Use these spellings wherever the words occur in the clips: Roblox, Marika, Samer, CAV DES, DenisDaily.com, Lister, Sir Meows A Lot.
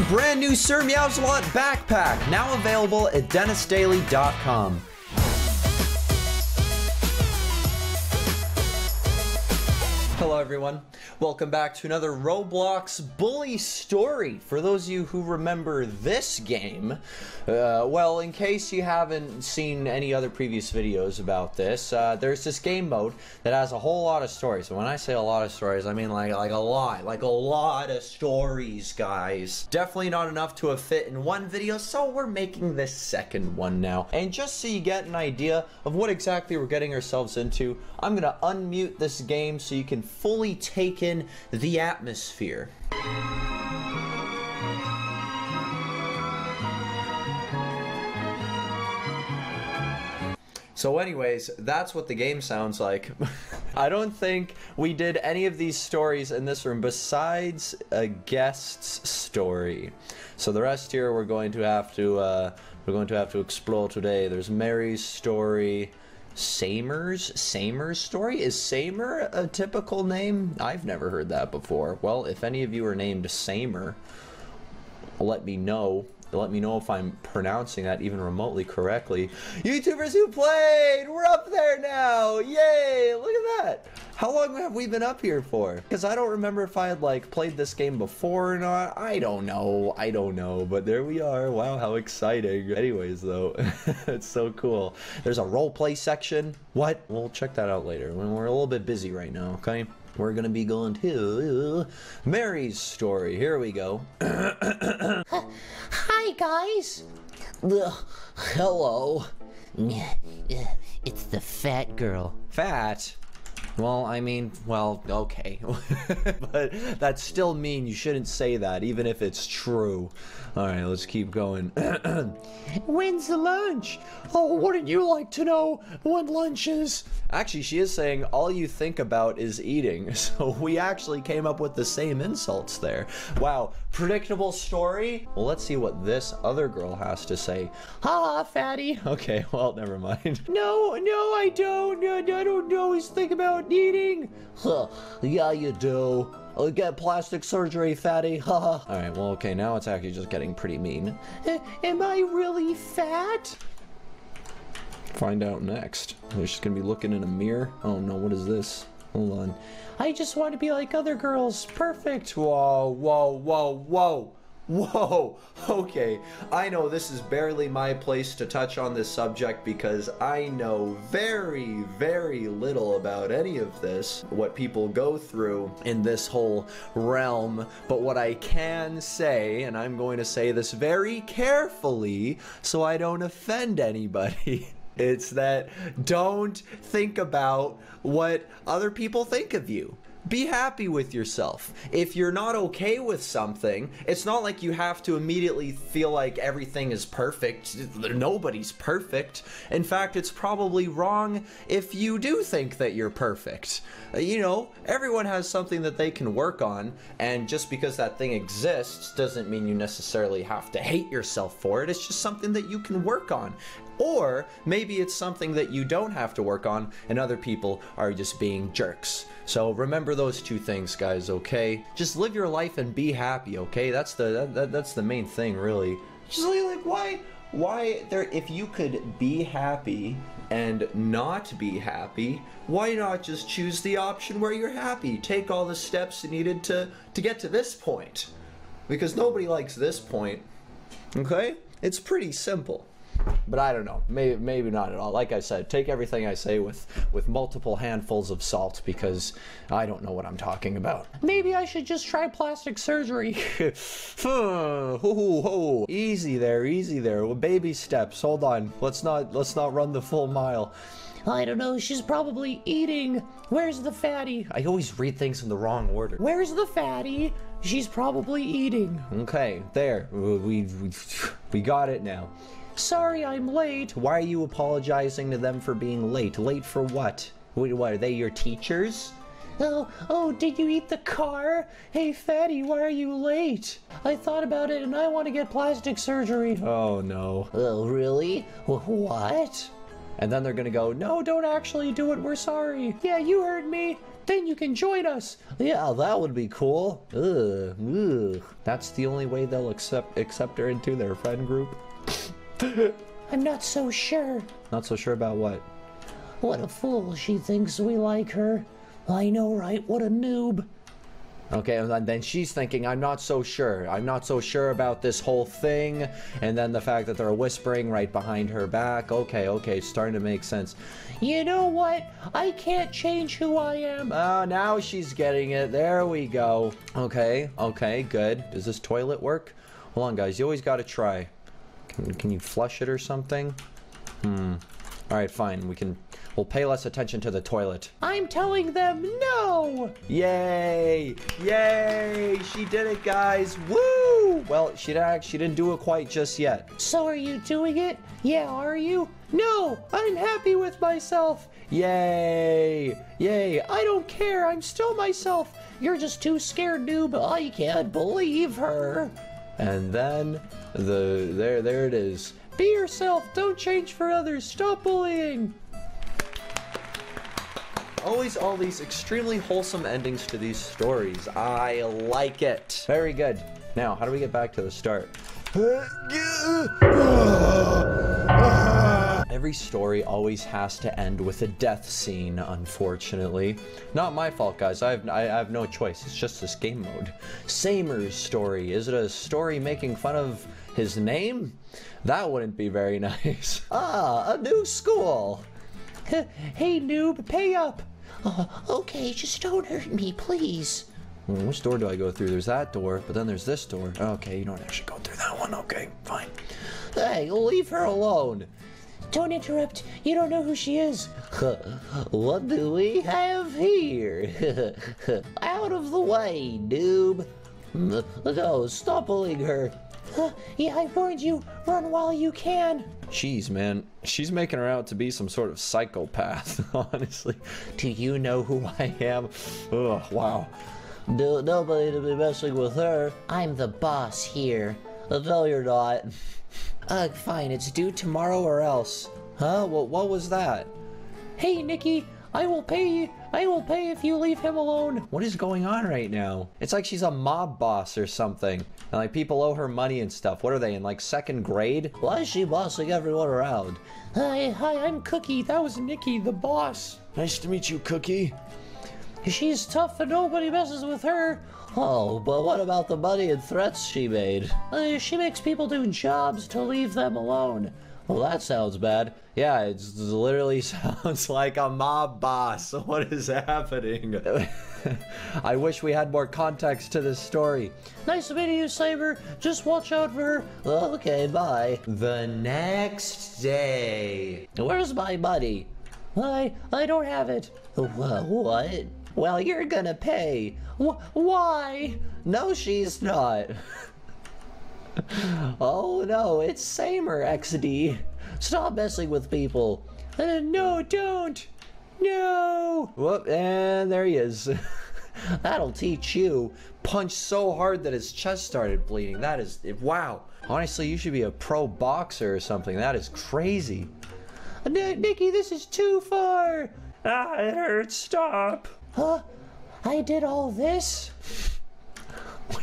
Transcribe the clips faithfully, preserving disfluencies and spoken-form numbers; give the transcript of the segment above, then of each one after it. the brand new Sir Meows A Lot backpack, now available at Denis Daily dot com. Hello everyone, welcome back to another Roblox bully story. For those of you who remember this game, uh, well, in case you haven't seen any other previous videos about this, uh, there's this game mode that has a whole lot of stories. And when I say a lot of stories, I mean like, like a lot, like a lot of stories, guys. Definitely not enough to have fit in one video, so we're making this second one now. And just so you get an idea of what exactly we're getting ourselves into, I'm gonna unmute this game so you can fully take in the atmosphere. So anyways, that's what the game sounds like. I don't think we did any of these stories in this room besides a guest's story. So the rest here we're going to have to uh, we're going to have to explore today. There's Mary's story. Samer's Samer's story? Is Samer a typical name? I've never heard that before. Well, if any of you are named Samer, let me know. Let me know if I'm pronouncing that even remotely correctly. YouTubers who played! We're up there now! Yay! Look at that! How long have we been up here for? Because I don't remember if I had like played this game before or not. I don't know. I don't know. But there we are. Wow, how exciting. Anyways, though, it's so cool. There's a role play section. What? We'll check that out later. We're a little bit busy right now, okay? We're gonna be going to Mary's story. Here we go. Hi guys. Uh, hello. It's the fat girl. Fat? Well, I mean, well, okay. But that's still mean. You shouldn't say that, even if it's true. All right, let's keep going. When's the lunch? Oh, wouldn't you like to know when lunch is? Actually, she is saying all you think about is eating. So we actually came up with the same insults there. Wow, predictable story. Well, let's see what this other girl has to say. Ha, fatty. Okay, well, never mind. No, no, I don't. I don't always think about eating. Huh, yeah, you do. I'll get plastic surgery, fatty. Haha. All right, well, okay, now it's actually just getting pretty mean. A- am I really fat? Find out next. We're just gonna be looking in a mirror. Oh no, what is this? Hold on. I just want to be like other girls. Perfect. Whoa, whoa, whoa, whoa. Whoa, okay, I know this is barely my place to touch on this subject because I know very, very little about any of this, what people go through in this whole realm, but what I can say, and I'm going to say this very carefully so I don't offend anybody, it's that don't think about what other people think of you. Be happy with yourself. If you're not okay with something, it's not like you have to immediately feel like everything is perfect. Nobody's perfect. In fact, it's probably wrong if you do think that you're perfect. You know, everyone has something that they can work on, and just because that thing exists doesn't mean you necessarily have to hate yourself for it. It's just something that you can work on. Or maybe it's something that you don't have to work on and other people are just being jerks. So remember those two things, guys, okay? Just live your life and be happy, okay? That's the that, that, that's the main thing, really. Just like why why there if you could be happy and not be happy, why not just choose the option where you're happy? Take all the steps needed to to get to this point. Because nobody likes this point. Okay? It's pretty simple. But I don't know, maybe, maybe not at all. Like I said, take everything I say with, with multiple handfuls of salt because I don't know what I'm talking about. Maybe I should just try plastic surgery. Easy there, easy there. Baby steps, hold on. Let's not, let's not run the full mile. I don't know, she's probably eating. Where's the fatty? I always read things in the wrong order. Where's the fatty? She's probably eating. Okay, there. We, we, we got it now. Sorry, I'm late. Why are you apologizing to them for being late? Late for what? Wait, what, are they your teachers? Oh, oh, did you eat the car? Hey, fatty, why are you late? I thought about it and I want to get plastic surgery. Oh, no. Oh, really? What? and then they're gonna go, no, don't actually do it, we're sorry, yeah, you heard me, then you can join us. Yeah, that would be cool. Ugh, ugh. That's the only way they'll accept accept her into their friend group. I'm not so sure. Not so sure about what? What a fool, she thinks we like her. I know, right? What a noob. Okay, and then she's thinking, I'm not so sure. I'm not so sure about this whole thing. And then the fact that they're whispering right behind her back. Okay, okay, starting to make sense. You know what? I can't change who I am. Ah, uh, now she's getting it. There we go. Okay, okay, good. Does this toilet work? Hold on, guys. You always gotta try. Can, can you flush it or something? Hmm. All right, fine. We can... We'll pay less attention to the toilet. I'm telling them no! Yay! Yay! She did it, guys! Woo! Well, she didn't, she didn't do it quite just yet. So are you doing it? Yeah, are you? No! I'm happy with myself! Yay! Yay! I don't care! I'm still myself! You're just too scared, noob! I can't believe her! And then, the there, there it is. Be yourself! Don't change for others! Stop bullying! Always all these extremely wholesome endings to these stories. I like it. Very good. Now, how do we get back to the start? Every story always has to end with a death scene, unfortunately. Not my fault, guys. I have, I have no choice. It's just this game mode. Samer's story. Is it a story making fun of his name? That wouldn't be very nice. Ah, a new school. Hey, noob, pay up. Uh, okay, just don't hurt me, please. Which door do I go through? There's that door, but then there's this door. Okay, you don't actually go through that one. Okay, fine. Hey, leave her alone. Don't interrupt. You don't know who she is. What do we have here? Out of the way, noob. No, stop bullying her. Uh, yeah, I warned you. Run while you can. Jeez, man. She's making her out to be some sort of psychopath, honestly. Do you know who I am? Ugh, wow. No, nobody to be messing with her. I'm the boss here. No, you're not. Ugh, fine. It's due tomorrow or else. Huh? Well, what was that? Hey, Nikki. I will pay you. I will pay if you leave him alone. What is going on right now? It's like she's a mob boss or something. And like people owe her money and stuff. What are they in, like second grade? Why is she bossing everyone around? Hi, hi, I'm Cookie. That was Nikki, the boss. Nice to meet you, Cookie. She's tough and nobody messes with her. Oh, but what about the money and threats she made? Uh, she makes people do jobs to leave them alone. Well, that sounds bad. Yeah, it literally sounds like a mob boss. What is happening? I wish we had more context to this story. Nice to meet you, Saber. Just watch out for her. Okay, bye. The next day. Where's my money? I, I don't have it. What? Well, you're gonna pay. Why? No, she's not. Oh no, it's Samer X D. Stop messing with people. Uh, no, don't. No. Whoop, and there he is. That'll teach you. Punch so hard that his chest started bleeding. That is, wow. Honestly, you should be a pro boxer or something. That is crazy. Uh, Nikki, this is too far. Ah, it hurts. Stop. Huh? I did all this?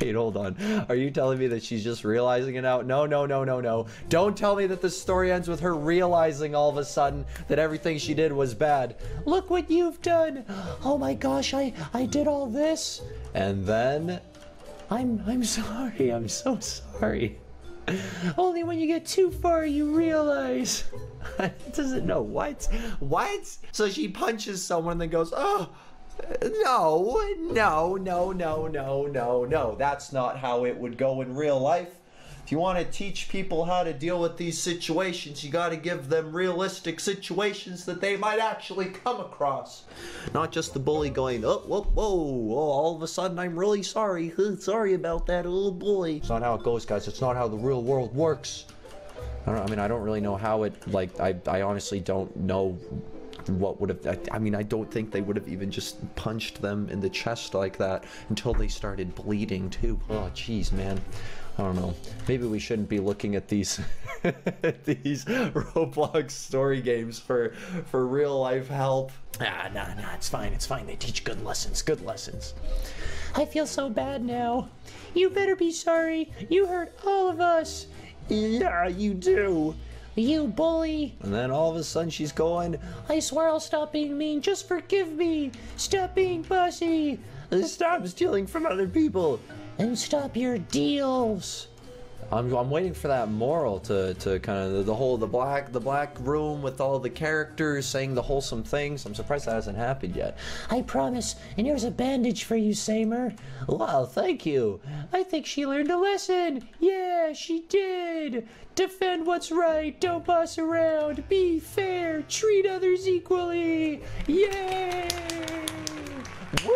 Wait, hold on. Are you telling me that she's just realizing it out? No, no, no, no, no. Don't tell me that the story ends with her realizing all of a sudden that everything she did was bad. Look what you've done. Oh my gosh, I, I did all this. And then... I'm, I'm sorry. I'm so sorry. Only when you get too far, you realize. Doesn't know what? What? So she punches someone and then goes, oh... No, no, no, no, no, no, no. That's not how it would go in real life. If you want to teach people how to deal with these situations, you got to give them realistic situations that they might actually come across. Not just the bully going, oh, whoa, whoa, oh, all of a sudden I'm really sorry. Sorry about that, little bully. It's not how it goes, guys. It's not how the real world works. I don't, I mean, I don't really know how it, like, I, I honestly don't know. What would have, I, I mean, I don't think they would have even just punched them in the chest like that until they started bleeding too. Oh, jeez, man. I don't know. Maybe we shouldn't be looking at these these Roblox story games for for real life help. Ah, nah, nah, it's fine, it's fine. They teach good lessons, good lessons. I feel so bad now. You better be sorry. You hurt all of us. Yeah, you do. You bully. And then all of a sudden she's going, I swear I'll stop being mean. Just forgive me. Stop being bossy. Stop stealing from other people. And stop your deals. I'm, I'm waiting for that moral to, to kind of the, the whole the black the black room with all the characters saying the wholesome things. I'm surprised that hasn't happened yet. I promise. And here's a bandage for you, Samer. Wow, thank you. I think she learned a lesson. Yeah, she did. Defend what's right. Don't boss around. Be fair. Treat others equally. Yay! Woo!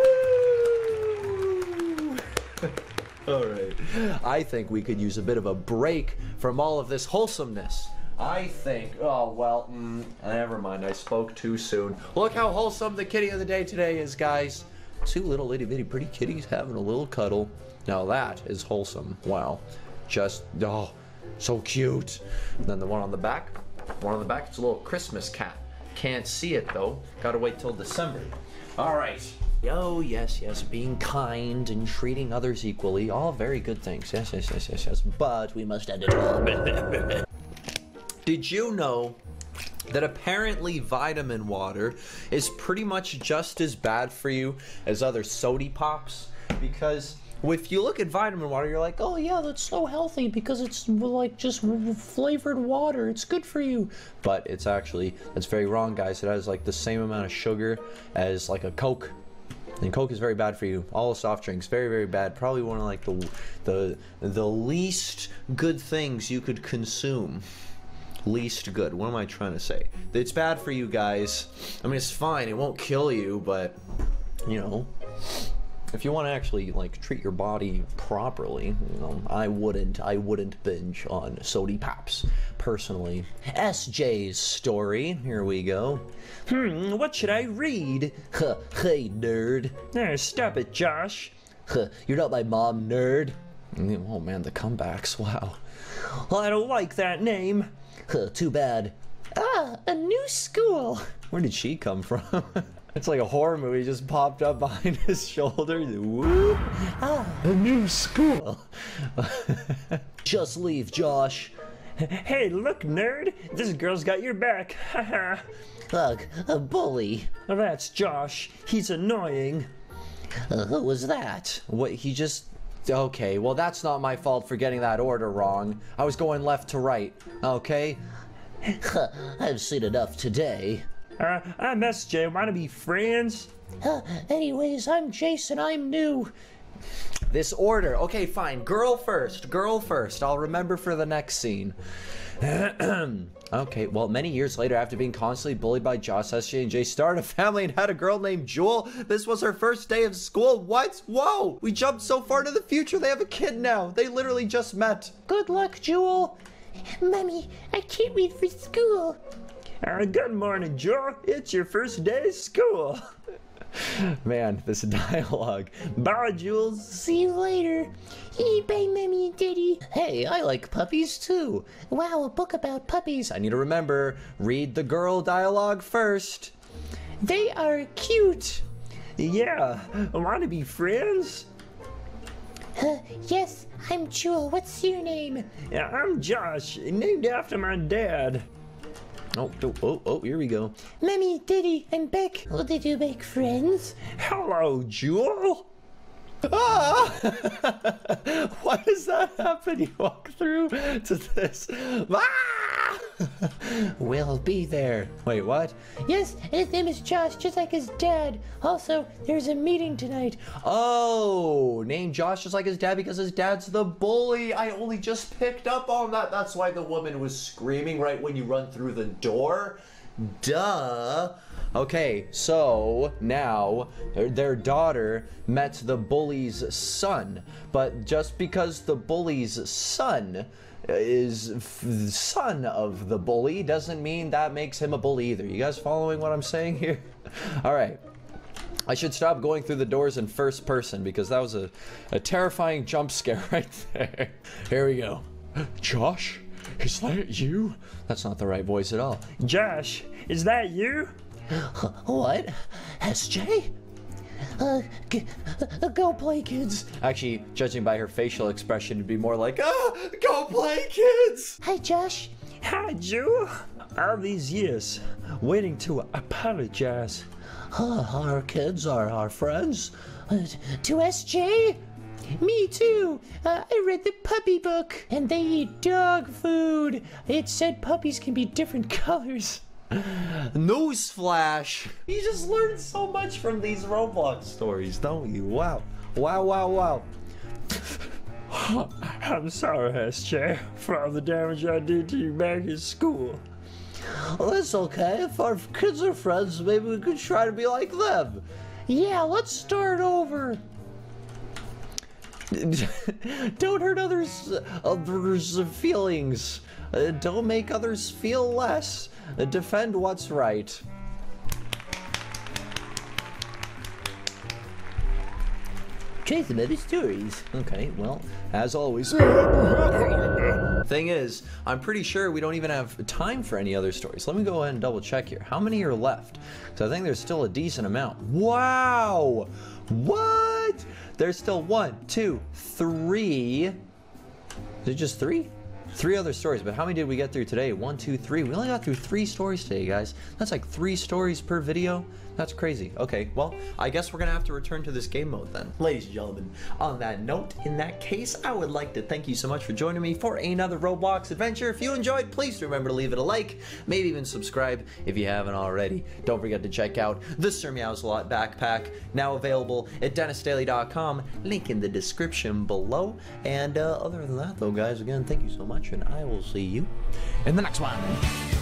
All right. I think we could use a bit of a break from all of this wholesomeness. I think, oh, well, mm, never mind. I spoke too soon. Look how wholesome the kitty of the day today is, guys. Two little itty bitty pretty kitties having a little cuddle. Now that is wholesome. Wow. Just, oh, so cute. And then the one on the back, one on the back, it's a little Christmas cat. Can't see it, though. Gotta wait till December. All right. Oh, yes, yes, being kind and treating others equally, all very good things. Yes, yes, yes, yes, yes, but we must end it all. Did you know that apparently vitamin water is pretty much just as bad for you as other sody pops? Because if you look at vitamin water, you're like, oh yeah, that's so healthy because it's like just flavored water. It's good for you. But it's actually, that's very wrong, guys. It has like the same amount of sugar as like a Coke. And Coke is very bad for you. All soft drinks, very, very bad. Probably one of like the the the least good things you could consume. Least good. What am I trying to say? It's bad for you guys. I mean, it's fine. It won't kill you, but you know, if you want to actually like treat your body properly, you know, I wouldn't. I wouldn't binge on sody pops personally. S J's story. Here we go. Hmm. What should I read? Huh, hey, nerd. Eh, stop it, Josh. Huh, you're not my mom, nerd. Oh man, the comebacks. Wow. Well, I don't like that name. Huh, too bad. Ah, a new school. Where did she come from? It's like a horror movie just popped up behind his shoulder. Whoop! Ah, a new school. Just leave, Josh. Hey, look, nerd. This girl's got your back. Haha. Ugh, a bully. That's Josh. He's annoying. Uh, who was that? What? He just. Okay. Well, that's not my fault for getting that order wrong. I was going left to right. Okay. I've seen enough today. Uh, I'm S J, wanna be friends? Uh, anyways, I'm Jason, I'm new. This order, okay fine, girl first, girl first, I'll remember for the next scene. Okay, well, many years later, after being constantly bullied by Josh, S J and Jay started a family and had a girl named Jewel. This was her first day of school. What? Whoa! We jumped so far into the future, they have a kid now. They literally just met. Good luck, Jewel. Mommy, I can't wait for school. Uh, good morning, Joe. It's your first day of school. Man, this dialogue. Bye, Jules. See you later. Hey, bye, Mommy and Daddy. Hey, I like puppies, too. Wow, a book about puppies. I need to remember, read the girl dialogue first. They are cute. Yeah, want to be friends? Uh, yes, I'm Jewel. What's your name? Yeah, I'm Josh, named after my dad. Oh, oh, oh, here we go. Mommy, Daddy, I'm back. Oh, did you make friends? Hello, Jewel. Ah! Why does that happen? You walk through to this. Ah! We'll be there. Wait, what? Yes, his name is Josh, just like his dad. Also, there's a meeting tonight. Oh, named Josh just like his dad because his dad's the bully. I only just picked up on that. That's why the woman was screaming right when you run through the door. Duh. Okay, so now their daughter met the bully's son, but just because the bully's son is the son of the bully doesn't mean that makes him a bully either. You guys following what I'm saying here? All right. I should stop going through the doors in first person because that was a, a terrifying jump scare right there. Here we go. Josh, is that you? That's not the right voice at all. Josh, is that you? What? S J? Uh, g uh, go play, kids. Actually, judging by her facial expression, it'd be more like, ah, go play, kids. Hi, Josh. Hi, Joe. All these years waiting to apologize. Uh, our kids are our friends. Uh, to S J? Me too. Uh, I read the puppy book, and they eat dog food. It said puppies can be different colors. Newsflash! You just learn so much from these Roblox stories, don't you? Wow. Wow, wow, wow. I'm sorry, S J, for all the damage I did to you back in school. Well, it's okay. If our kids are friends, maybe we could try to be like them. Yeah, let's start over. Don't hurt others' others' feelings. Uh, don't make others feel less. Uh, defend what's right. Chase them other stories. Okay, well, as always. Thing is, I'm pretty sure we don't even have time for any other stories. Let me go ahead and double check here. How many are left? So I think there's still a decent amount. Wow! What? There's still one, two, three. Is it just three? Three other stories, but how many did we get through today? One, two, three. We only got through three stories today, guys. That's like three stories per video. That's crazy. Okay, well, I guess we're gonna have to return to this game mode then. Ladies and gentlemen, on that note, in that case, I would like to thank you so much for joining me for another Roblox adventure. If you enjoyed, please remember to leave it a like, maybe even subscribe if you haven't already. Don't forget to check out the Sir Meows A Lot backpack, now available at Denis Daily dot com, link in the description below. And uh, other than that, though, guys, again, thank you so much, and I will see you in the next one.